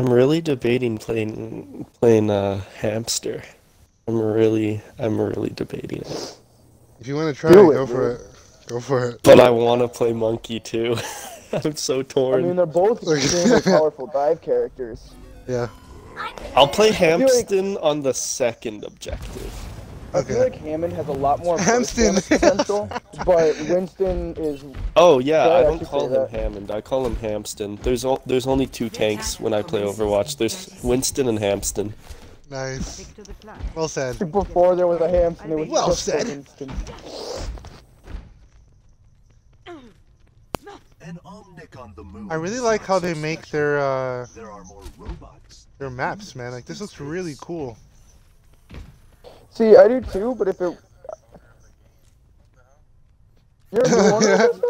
I'm really debating playing hamster. I'm really debating it. If you want to try it, go for it. But I want to play monkey too. I'm so torn. I mean, they're both extremely powerful dive characters. Yeah. I'll play Hampston on the second objective. Okay. I feel like Hammond has a lot more potential, but Winston is... Oh yeah, I don't call him Hammond, I call him Hampston. There's only two tanks when I play Overwatch. There's Winston and Hampston. Nice. Well said. Before there was a Hampston, there was Winston. I really like how they make their maps, man. Like, this looks really cool. See, I do too, but if it... You're a one of this,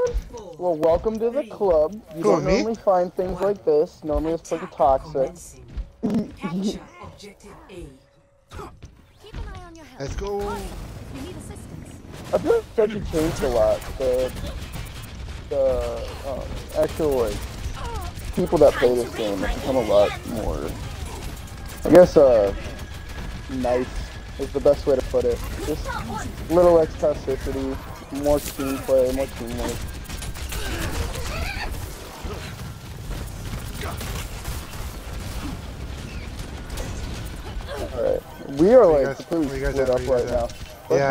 well, welcome to the club. You don't normally find things like this. Normally it's pretty toxic. Let's go. I feel like it's actually changed a lot. The actual, like, people that play this game have become a lot more... I guess, nice. Is the best way to put it. Just little less toxicity, more team play, more teamwork. Alright, we are like completely split up right now. Let's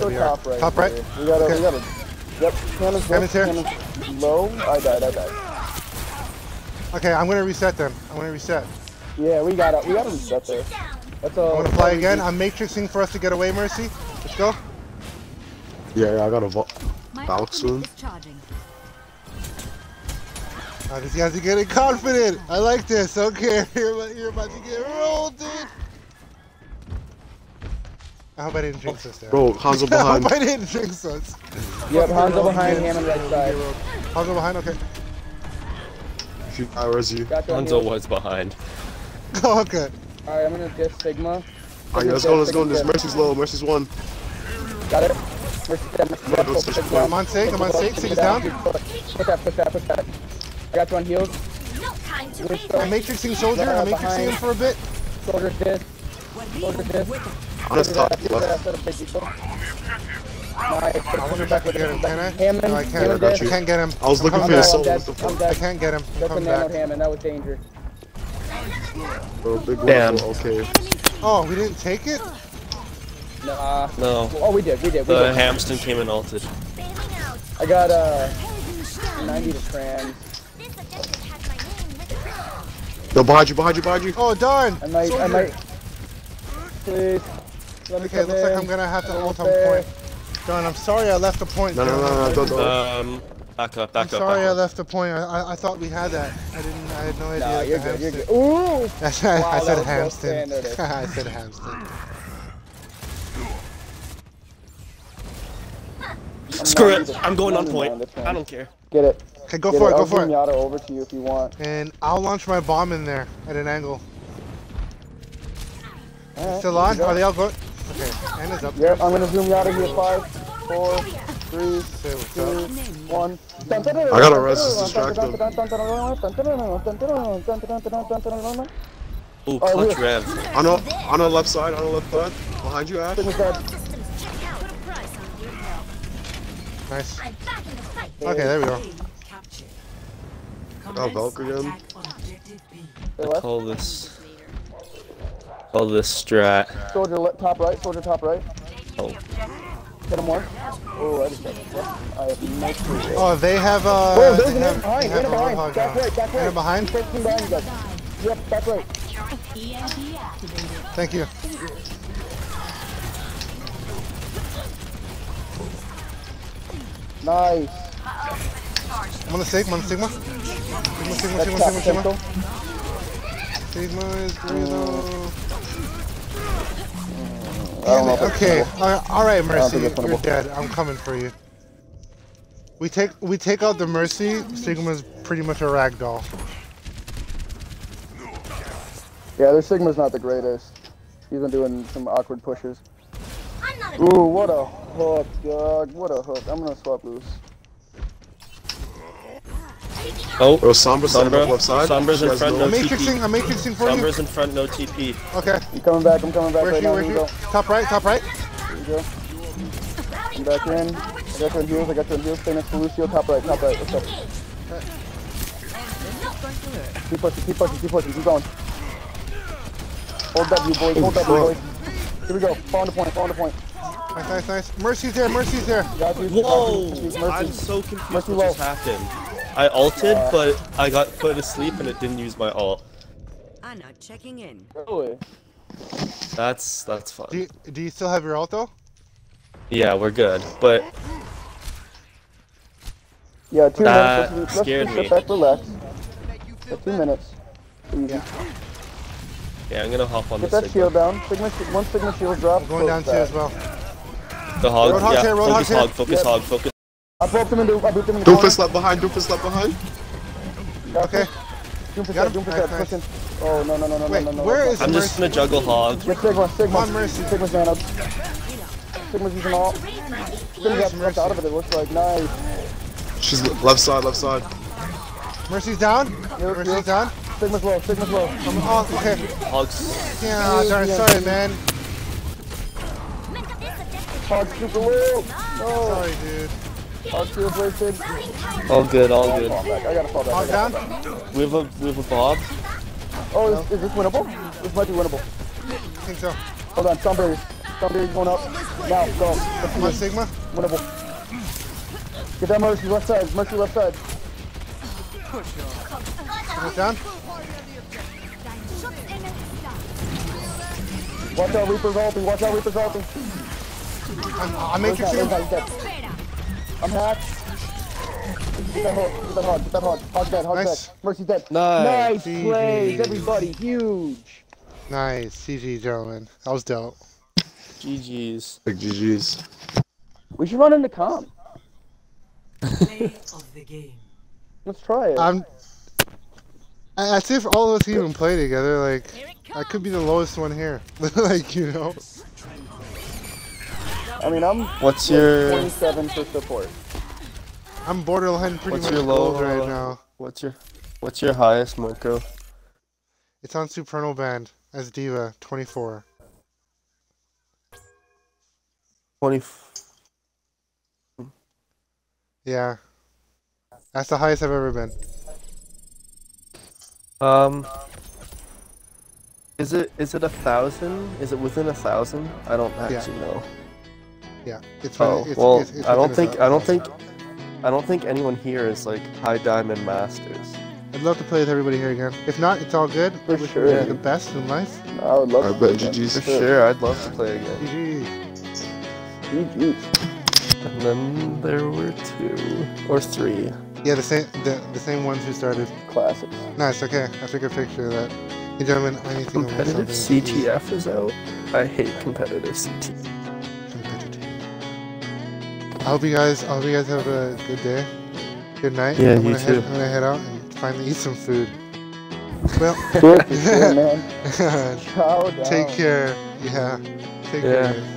go top right. Top right? We gotta, yep, Cannon's low. I died. Okay, I'm gonna reset them. Yeah, we gotta reset there. That's all. I want to fly again. I'm matrixing for us to get away, Mercy. Let's go. Yeah, I got a bounce soon. Oh, these guys are getting confident. I like this. Okay, you're about to get rolled, dude. I hope I didn't jinx us there. Bro, Hanzo behind. I hope I didn't jinx us. Yep, Hanzo behind, Hammond right side. Hanzo behind, okay. Hanzo was behind. Oh, okay. Alright, I'm gonna get Sigma. Alright, let's go. This Mercy's low, Mercy's one. Got it. Mercy's dead, Mercy's dead. I'm on Sig, Sig's down. Push that. I got you on heals. I'm matrixing Soldier, I'm matrixing him for a bit. Soldier's dead. I'm just top left. I wonder if I can get him, can I? No, I can't. I can't get him. I was looking for your soul. I can't get him. Come back. That was danger. Bro, big damn. Okay. Oh, we didn't take it? Nah. No. Oh, we did. The Hampston came and ulted. I got 90 to Trans. Yo, behind you. Oh, darn! I might. Please. Okay, looks like I'm gonna have to ult on point. Darn, I'm sorry I left the point. No, don't. Back up. Sorry, I left the point. I thought we had that. I had no idea. Nah, you're good. Ooh! I said Hampston. I said Hampston. Screw it. I'm going on point. I don't care. Get it. Okay, go for it. I'll bring Yada over to you if you want. And I'll launch my bomb in there at an angle. Right, still on? Are they all good? Okay, and it's up. Yep, I'm gonna zoom Yada here. 5, 4, 3, 2, 1. I got a res to distract them. Ooh, clutch rev. On the left side, Behind you, Ash. Nice. Okay, there we go. Got Valkyrie again. I call this strat. Soldier top right. Oh. Get him one. Oh, I just got him. I have no clue. Oh, they have oh, there's an enemy behind. They have behind. Back right. Behind you guys. Yep, back right. Thank you. Nice. I'm gonna Sigma. Sigma is pretty low. Okay, alright Mercy, you're dead. I'm coming for you. We take out the Mercy, Sigma's pretty much a ragdoll. Yeah, their Sigma's not the greatest. He's been doing some awkward pushes. Ooh, what a hook, dog. What a hook. I'm gonna swap loose. Oh, Sombra's on the left side. Sombra's in front, no TP. I'm matrixing for you. Sombra's in front, no TP. Okay. I'm coming back right now. Where's you? Top right. There you go. I'm back in. I got your deals. Stay next to Lucio. Top right. What's up? Keep pushing. Keep going. Hold that, you boys. Here we go. Fall on the point. Nice. Mercy's there. Whoa! I'm so confused what just happened. I ulted, but I got put asleep and it didn't use my ult. I'm not checking in. Really? That's fun. Do you still have your ult though? Yeah, we're good, but... Yeah, 2 minutes. That scared me. Back 2 minutes. Yeah, I'm gonna hop on this. Get that shield down. One Sigma shield drop. I'm going down too as well. The hog, Roadhog, focus. I broke them into. Doofus left behind. Okay. Doofus, oh no. Wait, no. Where is? I'm Mercy? Just gonna juggle hog. Get Sigma. On Mercy. Sigma's man up. Sigma's using all. Sigma's got out of it. It looks like nice. She's left side. Mercy's down. Mercy's down. Sigma's low. Oh, okay. Hogs. Yeah, darn. Sorry, man. Hog's super low. No. Sorry, dude. All good. I gotta fall back. Hog down? We have a bob. Oh, is this winnable? This might be winnable. I think so. Hold on, Sunbury's going up. Now, go. Come on, Sigma. Winnable. Get that Mercy left side. Push down. Watch out, Reaper's ulting. I'm making sure. I'm hacked. Get that hog. Hog's dead. Mercy's dead. Nice. Nice plays, everybody. Huge. Nice. GG, gentlemen. That was dope. GG's. Big GG's. We should run into comp. Play of the game. Let's try it. I see if all of us even play together. Like, I could be the lowest one here. Like, you know. I mean, I'm. What's your 27 for support? I'm borderline pretty much gold right now. What's your highest, Moko? It's on Supernal Band as Diva, 24. 20. Yeah, that's the highest I've ever been. Is it 1,000? Is it within 1,000? I don't actually know. Yeah, it's oh, it's, well, it's I don't think anyone here is like high diamond masters. I'd love to play with everybody here again. If not, it's all good. For sure, yeah. The best in life. I would love to play again. For sure, I'd love to play again. GG. And then there were 2 or 3. Yeah, the same ones who started. Classics. Nice. Okay, I took a picture of that. Hey, gentlemen, I need to competitive CTF is out. I hate competitive CTF. I hope you guys have a good day, good night. Yeah, I'm gonna head out and finally eat some food. Well, take care. Yeah, take care.